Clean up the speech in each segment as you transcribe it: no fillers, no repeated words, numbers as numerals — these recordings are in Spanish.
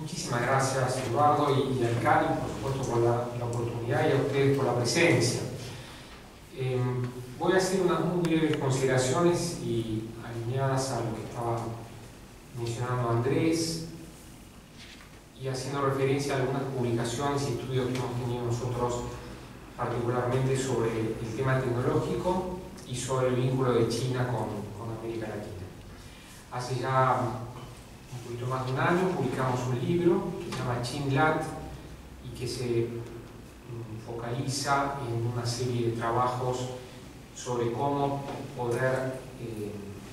Muchísimas gracias, Eduardo, y al CARI, por supuesto, por la oportunidad, y a ustedes por la presencia. Voy a hacer unas muy breves consideraciones y alineadas a lo que estaba mencionando Andrés y haciendo referencia a algunas publicaciones y estudios que hemos tenido nosotros particularmente sobre el tema tecnológico y sobre el vínculo de China con América Latina. Hace ya un poquito más de un año publicamos un libro que se llama ChinLat y que se focaliza en una serie de trabajos sobre cómo poder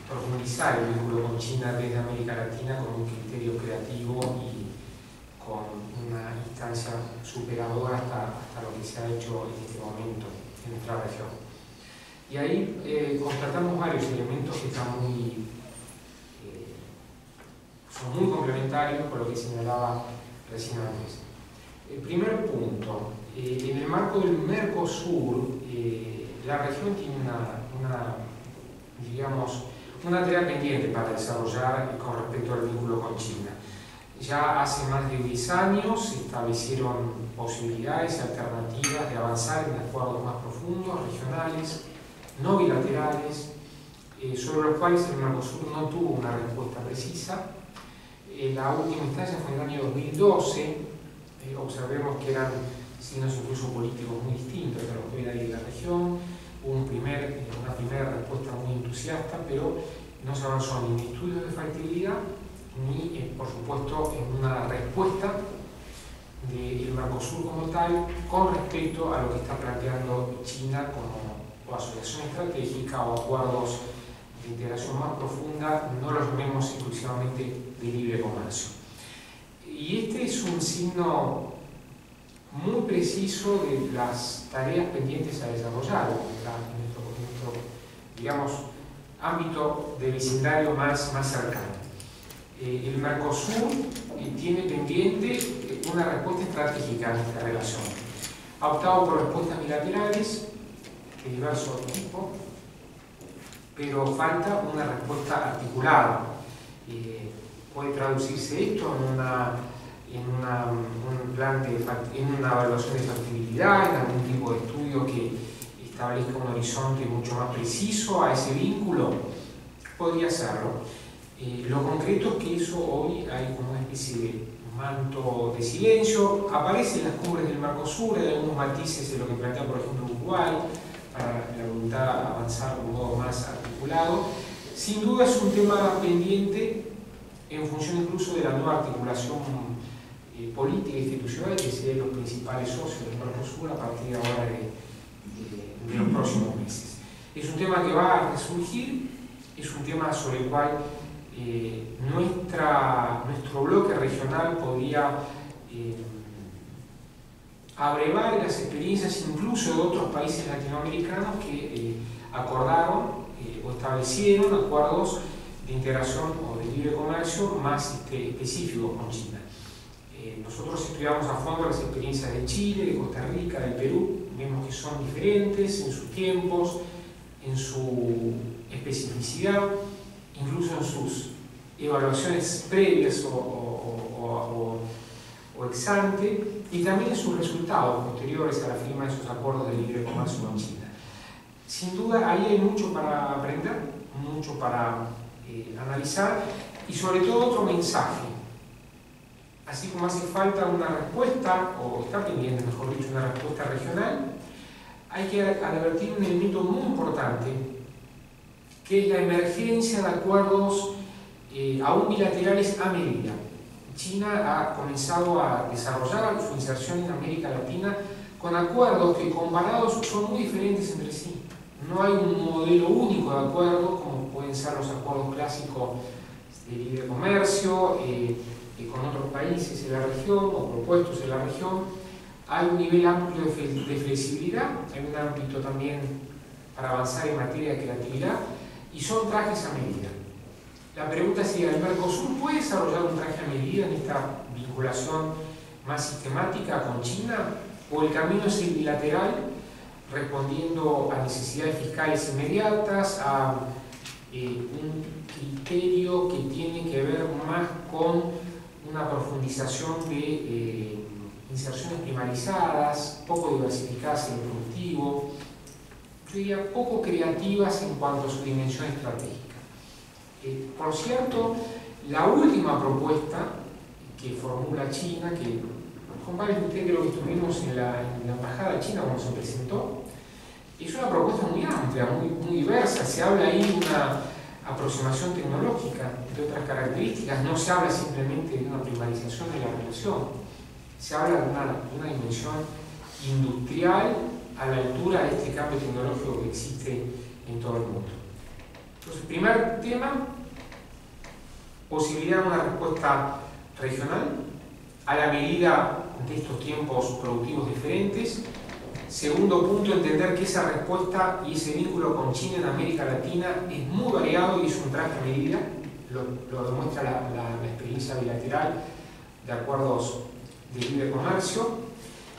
profundizar el vínculo con China desde América Latina con un criterio creativo y con una instancia superadora hasta lo que se ha hecho en este momento en nuestra región. Y ahí constatamos varios elementos que son muy complementarios con lo que señalaba recién antes. El primer punto, en el marco del MERCOSUR, la región tiene una tarea pendiente para desarrollar con respecto al vínculo con China. Ya hace más de 10 años se establecieron posibilidades alternativas de avanzar en acuerdos más profundos, regionales, no bilaterales, sobre los cuales el MERCOSUR no tuvo una respuesta precisa. La última instancia fue en el año 2012, observemos que eran signos incluso políticos muy distintos de los que hay en la región. Hubo una primera respuesta muy entusiasta, pero no se avanzó ni en estudios de factibilidad, ni por supuesto en una respuesta del MERCOSUR como tal con respecto a lo que está planteando China como asociación estratégica o acuerdos de integración más profunda, no los vemos exclusivamente de libre comercio. Y este es un signo muy preciso de las tareas pendientes a desarrollar en nuestro digamos, ámbito de vecindario más cercano. El MERCOSUR tiene pendiente una respuesta estratégica a esta relación. Ha optado por respuestas bilaterales de diverso tipo, pero falta una respuesta articulada. Puede traducirse esto en una evaluación de factibilidad, en algún tipo de estudio que establezca un horizonte mucho más preciso a ese vínculo. Podría hacerlo. Lo concreto es que eso hoy hay como una especie de manto de silencio. Aparecen las cumbres del MERCOSUR, hay algunos matices de lo que plantea, por ejemplo, Uruguay, para la voluntad de avanzar de un modo más articulado. Sin duda es un tema pendiente en función incluso de la nueva articulación política e institucional que serían los principales socios del MERCOSUR a partir de ahora de los próximos meses. Es un tema que va a resurgir, es un tema sobre el cual nuestro bloque regional podría abrevar las experiencias incluso de otros países latinoamericanos que acordaron o establecieron acuerdos de integración o de libre comercio más específicos con China. Nosotros estudiamos a fondo las experiencias de Chile, de Costa Rica, del Perú, vemos que son diferentes en sus tiempos, en su especificidad, incluso en sus evaluaciones previas o ex ante, y también en sus resultados posteriores a la firma de esos acuerdos de libre comercio con China. Sin duda, ahí hay mucho para aprender, mucho para analizar, y sobre todo otro mensaje. Así como hace falta una respuesta, o está pendiente, mejor dicho, una respuesta regional, hay que advertir un elemento muy importante, que es la emergencia de acuerdos aún bilaterales a medida. China ha comenzado a desarrollar su inserción en América Latina con acuerdos que comparados son muy diferentes entre sí. No hay un modelo único de acuerdo, como pueden ser los acuerdos clásicos de libre comercio con otros países en la región o propuestos en la región. Hay un nivel amplio de flexibilidad, hay un ámbito también para avanzar en materia de creatividad y son trajes a medida. La pregunta sería, ¿el MERCOSUR puede desarrollar un traje a medida en esta vinculación más sistemática con China? ¿O el camino es el bilateral, respondiendo a necesidades fiscales inmediatas, a un criterio que tiene que ver más con una profundización de inserciones primarizadas, poco diversificadas en lo productivo, yo diría poco creativas en cuanto a su dimensión estratégica. Por cierto, la última propuesta que formula China, que con varios de ustedes creo que estuvimos en la embajada china cuando se presentó, es una propuesta muy amplia, muy diversa. Se habla ahí de una aproximación tecnológica, de otras características. No se habla simplemente de una primarización de la relación. Se habla de una dimensión industrial a la altura de este cambio tecnológico que existe en todo el mundo. Entonces, primer tema, posibilidad de una respuesta regional a la medida de estos tiempos productivos diferentes. Segundo punto, entender que esa respuesta y ese vínculo con China en América Latina es muy variado y es un traje a medida, lo demuestra la experiencia bilateral de acuerdos de libre comercio.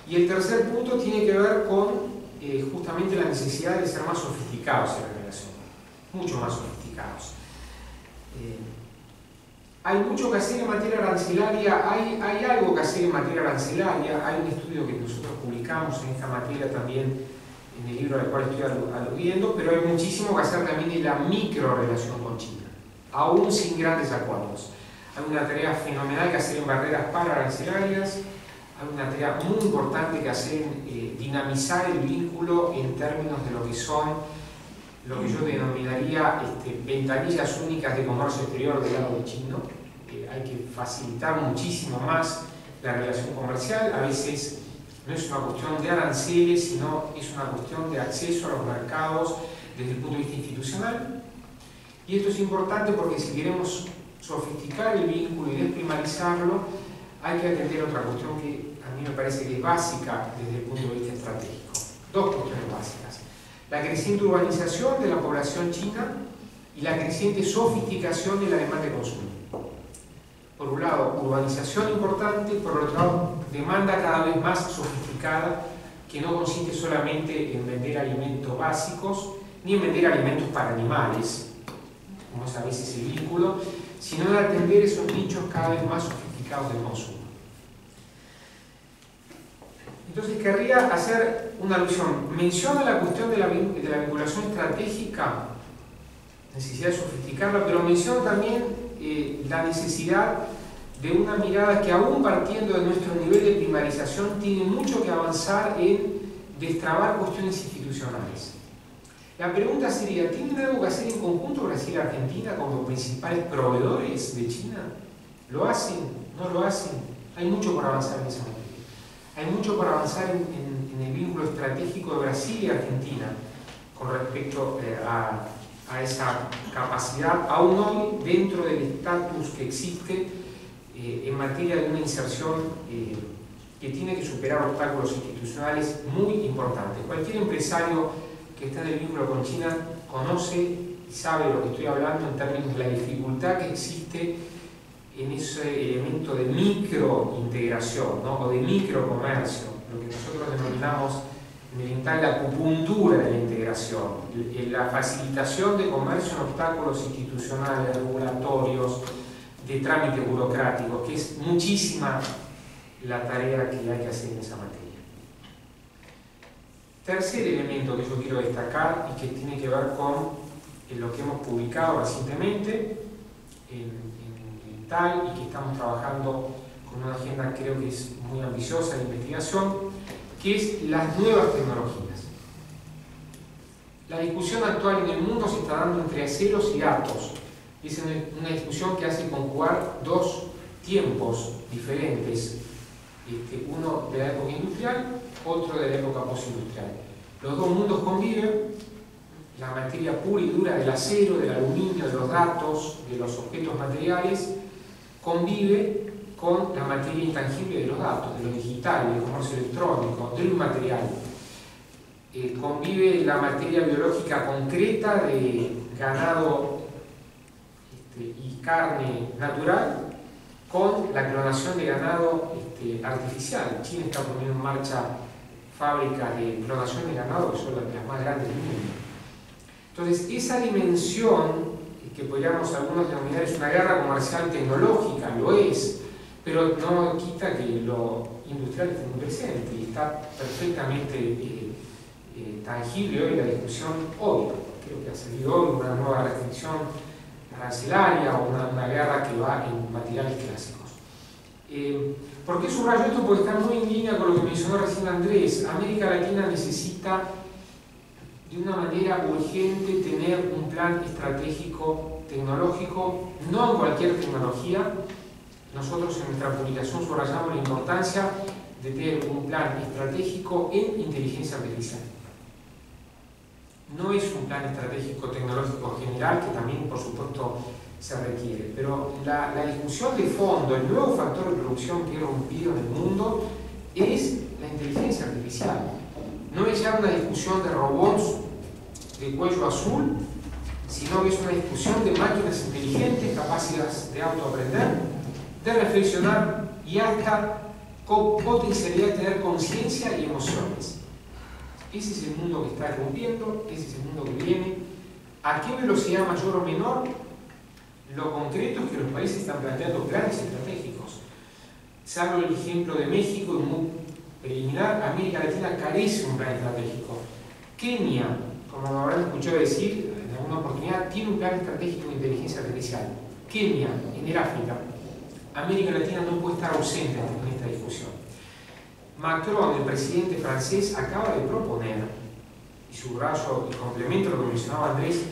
Y el tercer punto tiene que ver con justamente la necesidad de ser más sofisticados en la relación, mucho más sofisticados. Hay mucho que hacer en materia arancelaria, hay algo que hacer en materia arancelaria, hay un estudio que nosotros publicamos en esta materia también, en el libro al cual estoy aludiendo, pero hay muchísimo que hacer también en la microrelación con China, aún sin grandes acuerdos. Hay una tarea fenomenal que hacer en barreras pararancelarias, hay una tarea muy importante que hacer en dinamizar el vínculo en términos de lo que son, lo que yo denominaría ventanillas únicas de comercio exterior del lado de China. Hay que facilitar muchísimo más la relación comercial. A veces no es una cuestión de aranceles, sino es una cuestión de acceso a los mercados desde el punto de vista institucional. Y esto es importante porque si queremos sofisticar el vínculo y desprimarizarlo, hay que atender otra cuestión que a mí me parece que es básica desde el punto de vista estratégico. Dos cuestiones básicas: la creciente urbanización de la población china y la creciente sofisticación de la demanda de consumo. Por un lado, urbanización importante, por otro lado, demanda cada vez más sofisticada, que no consiste solamente en vender alimentos básicos, ni en vender alimentos para animales, como es a veces el vínculo, sino en atender esos nichos cada vez más sofisticados de consumo. Entonces querría hacer una alusión. Menciona la cuestión de la vinculación estratégica, necesidad de sofisticarla, pero menciona también la necesidad de una mirada que, aún partiendo de nuestro nivel de primarización, tiene mucho que avanzar en destrabar cuestiones institucionales. La pregunta sería, ¿tienen algo que hacer en conjunto Brasil y Argentina como principales proveedores de China? ¿Lo hacen? ¿No lo hacen? Hay mucho por avanzar en ese momento. Hay mucho por avanzar en el vínculo estratégico de Brasil y Argentina con respecto a esa capacidad, aún hoy, dentro del estatus que existe en materia de una inserción que tiene que superar obstáculos institucionales muy importantes. Cualquier empresario que está en el vínculo con China conoce y sabe de lo que estoy hablando en términos de la dificultad que existe en ese elemento de microintegración, ¿no?, o de microcomercio, lo que nosotros denominamos en el INTAL la acupuntura de la integración, la facilitación de comercio en obstáculos institucionales, regulatorios, de trámites burocráticos, que es muchísima la tarea que hay que hacer en esa materia. Tercer elemento que yo quiero destacar y que tiene que ver con lo que hemos publicado recientemente, y que estamos trabajando con una agenda que creo que es muy ambiciosa de investigación, que es las nuevas tecnologías. La discusión actual en el mundo se está dando entre aceros y datos. Es una discusión que hace conjugar dos tiempos diferentes, uno de la época industrial, otro de la época postindustrial. Los dos mundos conviven. La materia pura y dura del acero, del aluminio, de los datos, de los objetos materiales, convive con la materia intangible de los datos, de lo digital, del comercio electrónico, del material. Convive la materia biológica concreta de ganado y carne natural con la clonación de ganado artificial. China está poniendo en marcha fábricas de clonación de ganado que son las más grandes del mundo. Entonces, esa dimensión que podríamos algunos denominar es una guerra comercial tecnológica, lo es, pero no quita que lo industrial esté muy presente y está perfectamente tangible hoy la discusión obvia. Creo que ha salido hoy una nueva restricción arancelaria o una guerra que va en materiales clásicos. ¿Por qué subrayo esto? Porque está muy en línea con lo que mencionó recién Andrés. América Latina necesita de una manera urgente tener un plan estratégico tecnológico, no en cualquier tecnología. Nosotros en nuestra publicación subrayamos la importancia de tener un plan estratégico en inteligencia artificial. No es un plan estratégico tecnológico general, que también por supuesto se requiere, pero la discusión de fondo, el nuevo factor de producción que ha irrumpido en el mundo es la inteligencia artificial. No es ya una discusión de robots de cuello azul, sino que es una discusión de máquinas inteligentes capaces de autoaprender, de reflexionar y hasta con potencialidad de tener conciencia y emociones. Ese es el mundo que está irrumpiendo, ese es el mundo que viene. ¿A qué velocidad mayor o menor? Lo concreto es que los países están planteando planes estratégicos. Salvo el ejemplo de México, y muy preliminar, América Latina carece de un plan estratégico. Kenia, como habrán escuchado decir en alguna oportunidad, tiene un plan estratégico de inteligencia artificial. Kenia, en el África. América Latina no puede estar ausente en esta discusión. Macron, el presidente francés, acaba de proponer, y subrayo y complemento lo que mencionaba Andrés,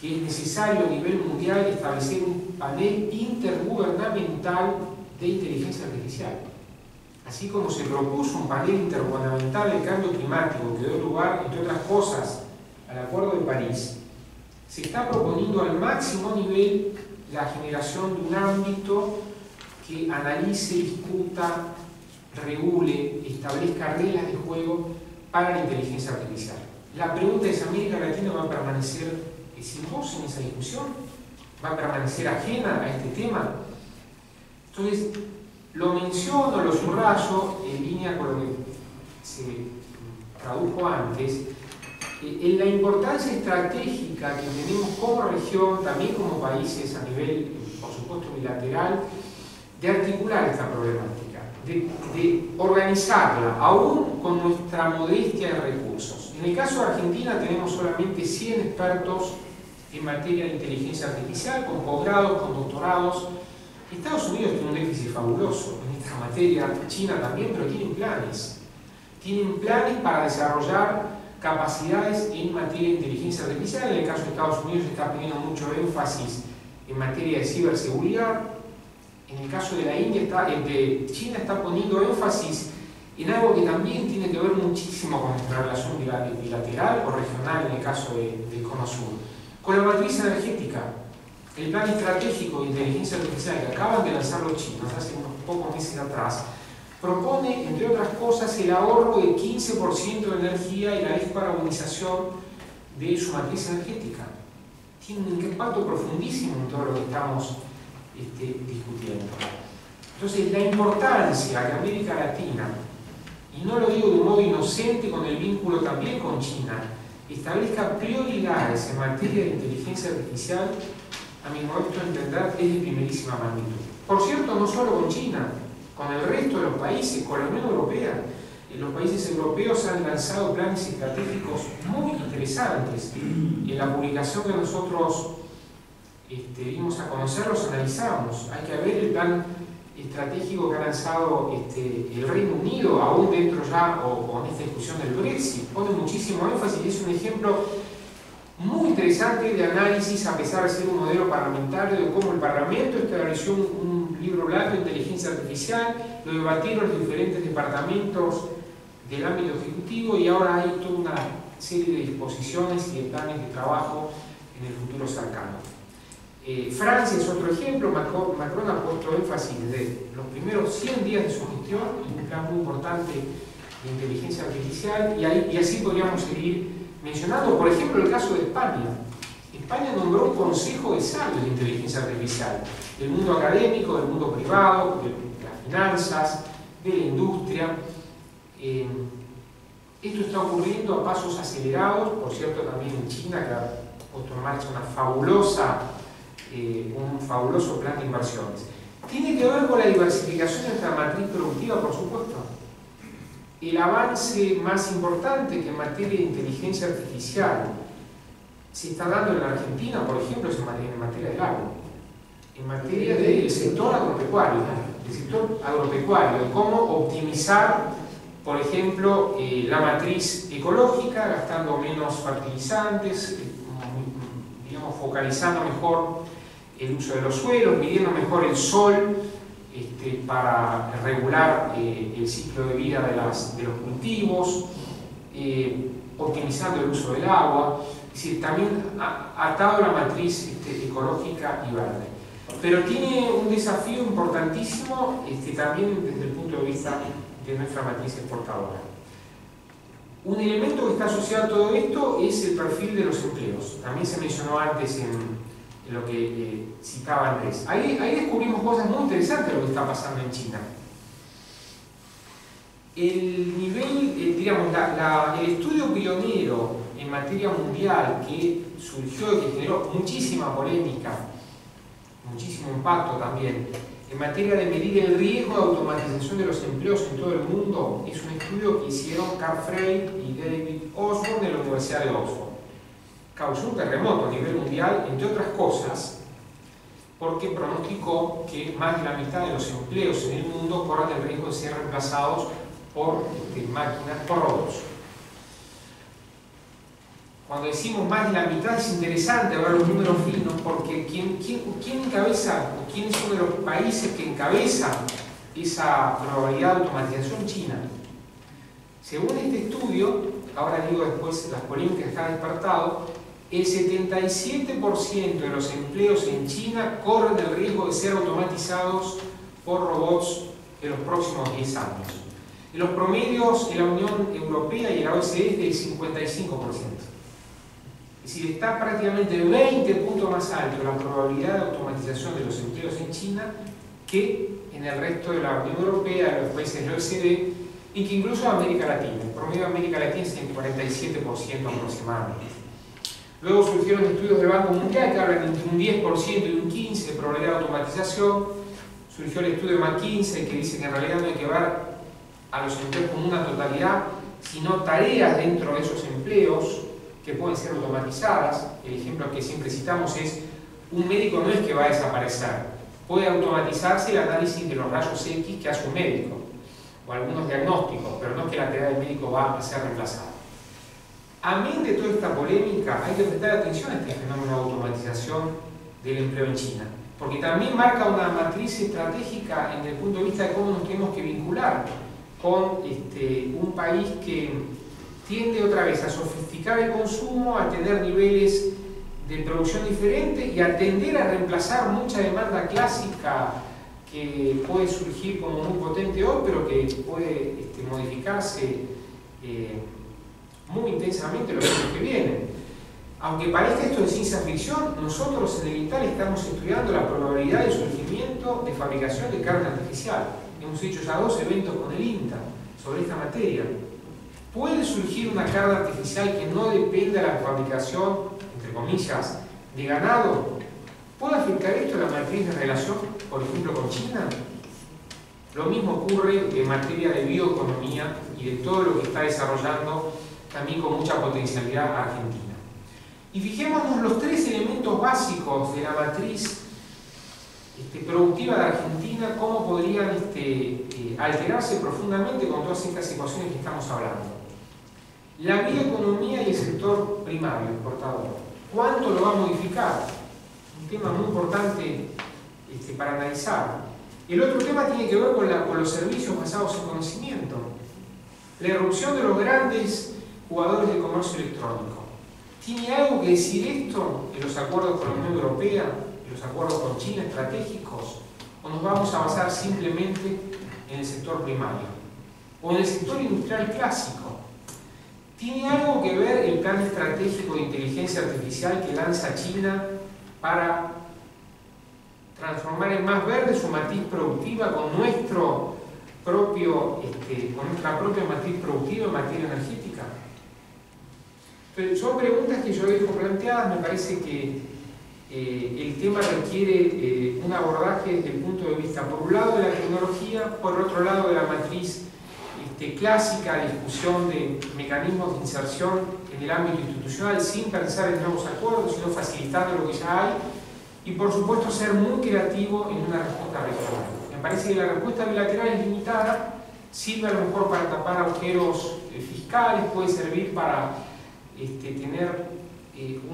que es necesario a nivel mundial establecer un panel intergubernamental de inteligencia artificial. Así como se propuso un panel intergubernamental del cambio climático que dio lugar, entre otras cosas, al Acuerdo de París, se está proponiendo al máximo nivel la generación de un ámbito que analice, discuta, regule, establezca reglas de juego para la inteligencia artificial. La pregunta es, ¿América Latina va a permanecer sin voz en esa discusión? ¿Va a permanecer ajena a este tema? Entonces, lo menciono, lo subrayo, en línea con lo que se tradujo antes, en la importancia estratégica que tenemos como región, también como países a nivel, por supuesto, bilateral, de articular esta problemática, de organizarla, aún con nuestra modestia de recursos. En el caso de Argentina tenemos solamente 100 expertos en materia de inteligencia artificial, con posgrados, con doctorados. Estados Unidos tiene un déficit fabuloso en esta materia, China también, pero tienen planes. Tienen planes para desarrollar capacidades en materia de inteligencia artificial. En el caso de Estados Unidos se está poniendo mucho énfasis en materia de ciberseguridad. En el caso de la India, China está poniendo énfasis en algo que también tiene que ver muchísimo con nuestra relación bilateral o regional, en el caso del Cono Sur. Con la matriz energética, el plan estratégico de inteligencia artificial que acaban de lanzar los chinos hace unos pocos meses atrás, propone, entre otras cosas, el ahorro de 15% de energía y la descarbonización de su matriz energética. Tiene un impacto profundísimo en todo lo que estamos discutiendo. Entonces, la importancia que América Latina, y no lo digo de un modo inocente con el vínculo también con China, establezca prioridades en materia de inteligencia artificial, a mi modo de entender, es de primerísima magnitud. Por cierto, no solo con China, con el resto de los países, con la Unión Europea. En los países europeos han lanzado planes estratégicos muy interesantes. En la publicación que nosotros dimos a conocer, los analizamos. Hay que ver el plan estratégico que ha lanzado el Reino Unido, aún dentro ya, o con esta discusión del Brexit. Pone muchísimo énfasis y es un ejemplo muy interesante de análisis, a pesar de ser un modelo parlamentario, de cómo el Parlamento estableció un libro blanco de inteligencia artificial, lo debatieron los diferentes departamentos del ámbito ejecutivo y ahora hay toda una serie de disposiciones y de planes de trabajo en el futuro cercano. Francia es otro ejemplo. Macron ha puesto énfasis desde los primeros 100 días de su gestión en un plan muy importante de inteligencia artificial y así podríamos seguir mencionando, por ejemplo, el caso de España. España nombró un consejo de sabios de inteligencia artificial, del mundo académico, del mundo privado, de las finanzas, de la industria. Esto está ocurriendo a pasos acelerados, por cierto también en China, que ha puesto en marcha un fabuloso plan de inversiones. tiene que ver con la diversificación de nuestra matriz productiva, por supuesto. El avance más importante que en materia de inteligencia artificial se está dando en la Argentina, por ejemplo, es en materia del agua, en materia del sector agropecuario, cómo optimizar, por ejemplo, la matriz ecológica, gastando menos fertilizantes, digamos, focalizando mejor el uso de los suelos, midiendo mejor el sol, para regular el ciclo de vida de los cultivos, optimizando el uso del agua, es decir, también atado a la matriz ecológica y verde. Pero tiene un desafío importantísimo también desde el punto de vista de nuestra matriz exportadora. Un elemento que está asociado a todo esto es el perfil de los empleos. También se mencionó antes en lo que citaba Andrés. Ahí descubrimos cosas muy interesantes de lo que está pasando en China. El nivel, digamos, el estudio pionero en materia mundial que surgió y que generó muchísima polémica, muchísimo impacto también, en materia de medir el riesgo de automatización de los empleos en todo el mundo, es un estudio que hicieron Carl Frey y David Oswald de la Universidad de Oxford. Causó un terremoto a nivel mundial, entre otras cosas, porque pronosticó que más de la mitad de los empleos en el mundo corran el riesgo de ser reemplazados por máquinas, por robots. Cuando decimos más de la mitad, es interesante ver los números finos, porque ¿quién encabeza, o quién es uno de los países que encabeza esa probabilidad de automatización? China. Según este estudio, ahora digo después las polémicas que están despertado, el 77% de los empleos en China corren el riesgo de ser automatizados por robots en los próximos 10 años. En los promedios en la Unión Europea y en la OECD es del 55%. Es decir, está prácticamente 20 puntos más alto la probabilidad de automatización de los empleos en China que en el resto de la Unión Europea, de los países de la OECD, y que incluso América Latina. El promedio de América Latina es en 47% aproximadamente. Luego surgieron estudios del Banco Mundial que hablan entre un 10% y un 15% de probabilidad de automatización. Surgió el estudio de McKinsey que dice que en realidad no hay que ver a los empleos como una totalidad, sino tareas dentro de esos empleos que pueden ser automatizadas. El ejemplo que siempre citamos es: un médico no es que va a desaparecer, puede automatizarse el análisis de los rayos X que hace un médico, o algunos diagnósticos, pero no es que la tarea del médico va a ser reemplazada. Amén de toda esta polémica, hay que prestar atención a este fenómeno de automatización del empleo en China, porque también marca una matriz estratégica desde el punto de vista de cómo nos tenemos que vincular con un país que tiende otra vez a sofisticar el consumo, a tener niveles de producción diferentes y a tender a reemplazar mucha demanda clásica que puede surgir como muy potente hoy, pero que puede modificarse muy intensamente los años que vienen. Aunque parezca esto de ciencia ficción, nosotros en el INTAL estamos estudiando la probabilidad de surgimiento de fabricación de carne artificial. Hemos hecho ya 2 eventos con el INTA sobre esta materia. Puede surgir una carne artificial que no dependa de la fabricación, entre comillas, de ganado. ¿Puede afectar esto a la matriz de relación, por ejemplo, con China? Lo mismo ocurre en materia de bioeconomía y de todo lo que está desarrollando también con mucha potencialidad Argentina. Y fijémonos los 3 elementos básicos de la matriz productiva de Argentina, cómo podrían alterarse profundamente con todas estas ecuaciones que estamos hablando. La bioeconomía y el sector primario exportador. ¿Cuánto lo va a modificar? Un tema muy importante para analizar. El otro tema tiene que ver con los servicios basados en conocimiento. La irrupción de los grandes jugadores de comercio electrónico. ¿Tiene algo que decir esto en los acuerdos con la Unión Europea, en los acuerdos con China estratégicos? ¿O nos vamos a basar simplemente en el sector primario? ¿O en el sector industrial clásico? ¿Tiene algo que ver el plan estratégico de inteligencia artificial que lanza China para transformar en más verde su matriz productiva con, nuestra propia matriz productiva en materia energética? Pero son preguntas que yo dejo planteadas. Me parece que el tema requiere un abordaje desde el punto de vista, por un lado, de la tecnología, por otro lado, de la matriz clásica discusión de mecanismos de inserción en el ámbito institucional, sin pensar en nuevos acuerdos, sino facilitando lo que ya hay, y por supuesto ser muy creativo en una respuesta regional. Me parece que la respuesta bilateral es limitada, sirve a lo mejor para tapar agujeros fiscales, puede servir para tener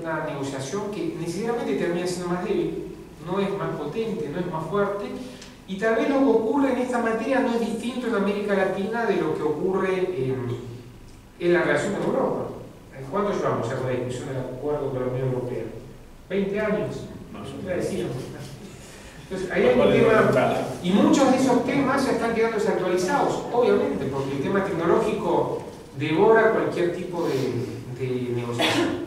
una negociación que necesariamente termina siendo más débil, no es más potente, no es más fuerte, y tal vez lo que ocurre en esta materia no es distinto en América Latina de lo que ocurre en la relación con Europa. ¿Cuánto llevamos a la discusión del acuerdo con la Unión Europea? ¿20 años? Entonces, ahí hay un tema, y muchos de esos temas ya están quedando desactualizados, obviamente, porque el tema tecnológico devora cualquier tipo de negociación.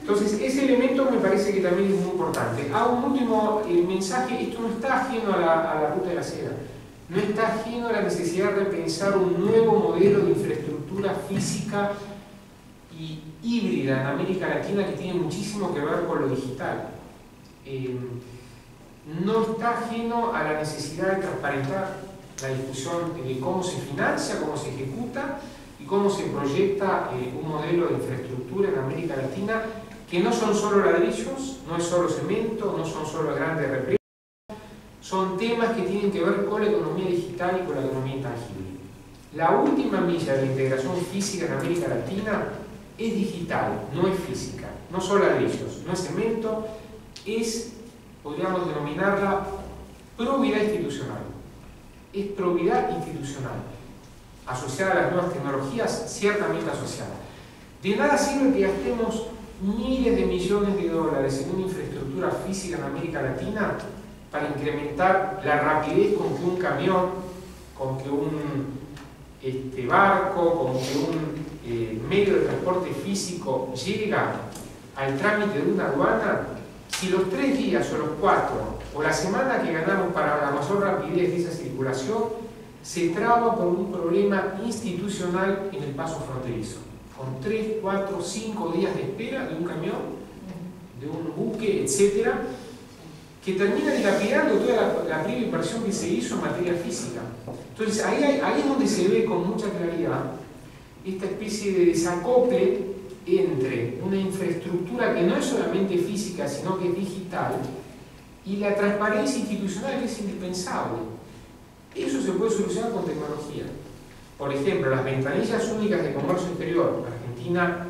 Entonces, ese elemento me parece que también es muy importante. Hago un último mensaje, esto no está ajeno a la ruta de la seda, no está ajeno a la necesidad de pensar un nuevo modelo de infraestructura física y híbrida en América Latina que tiene muchísimo que ver con lo digital. No está ajeno a la necesidad de transparentar la discusión de cómo se financia, cómo se ejecuta y cómo se proyecta un modelo de infraestructura en América Latina que no son solo ladrillos, no es solo cemento, no son solo grandes represas, son temas que tienen que ver con la economía digital y con la economía intangible. La última milla de la integración física en América Latina es digital, no es física, no son ladrillos, no es cemento, es, podríamos denominarla, probidad institucional. Es probidad institucional, asociada a las nuevas tecnologías, ciertamente asociada. De nada sirve que gastemos miles de millones de dólares en una infraestructura física en América Latina para incrementar la rapidez con que un camión, con que un barco, con que un medio de transporte físico llega al trámite de una aduana, si los 3 días o los 4 o la semana que ganamos para la mayor rapidez de esa circulación se traba por un problema institucional en el paso fronterizo, con 3, 4, 5 días de espera de un camión, de un buque, etcétera, que termina dilapidando toda la prima inversión que se hizo en materia física. Entonces ahí es donde se ve con mucha claridad esta especie de desacople entre una infraestructura que no es solamente física, sino que es digital, y la transparencia institucional que es indispensable. Eso se puede solucionar con tecnología. Por ejemplo, las ventanillas únicas de comercio exterior. Argentina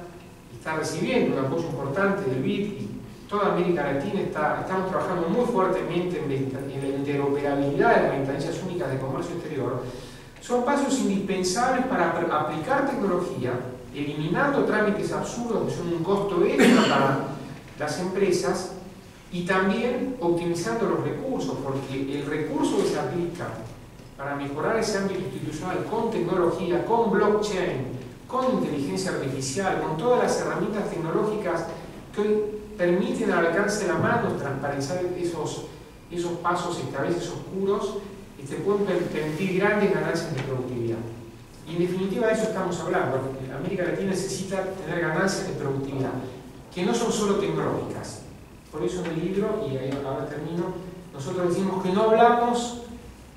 está recibiendo un apoyo importante del BID y toda América Latina estamos trabajando muy fuertemente en la interoperabilidad de las ventanillas únicas de comercio exterior. Son pasos indispensables para aplicar tecnología, eliminando trámites absurdos que son un costo extra para las empresas y también optimizando los recursos, porque el recurso que se aplica para mejorar ese ámbito institucional con tecnología, con blockchain, con inteligencia artificial, con todas las herramientas tecnológicas que hoy permiten al alcance de la mano transparentar esos pasos a veces oscuros, y te pueden permitir grandes ganancias de productividad. Y en definitiva de eso estamos hablando, América Latina necesita tener ganancias de productividad, que no son solo tecnológicas. Por eso en el libro, y ahí ahora termino, nosotros decimos que no hablamos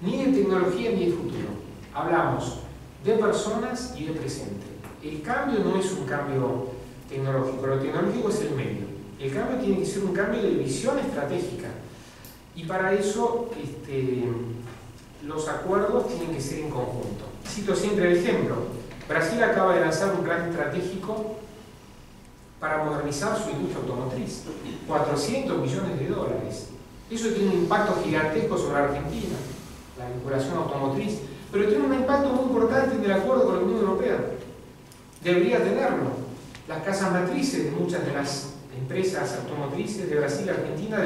ni de tecnología ni de futuro. Hablamos de personas y de presente. El cambio no es un cambio tecnológico, lo tecnológico es el medio. El cambio tiene que ser un cambio de visión estratégica. Y para eso los acuerdos tienen que ser en conjunto. Cito siempre el ejemplo. Brasil acaba de lanzar un plan estratégico para modernizar su industria automotriz. $400 millones. Eso tiene un impacto gigantesco sobre Argentina, la vinculación automotriz, pero tiene un impacto muy importante en el acuerdo con la Unión Europea. Debería tenerlo. Las casas matrices de muchas de las empresas automotrices de Brasil y Argentina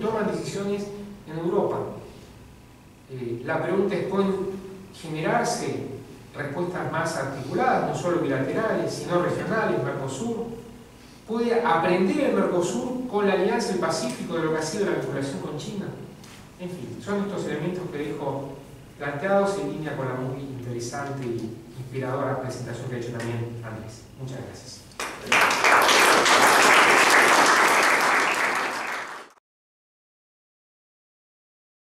toman decisiones en Europa. La pregunta es, ¿pueden generarse respuestas más articuladas, no solo bilaterales, sino regionales, Mercosur? ¿Puede aprender el Mercosur con la Alianza del Pacífico de lo que ha sido la vinculación con China? En fin, son estos elementos que dejo planteados en línea con la muy interesante y inspiradora presentación que ha hecho también Andrés. Muchas gracias.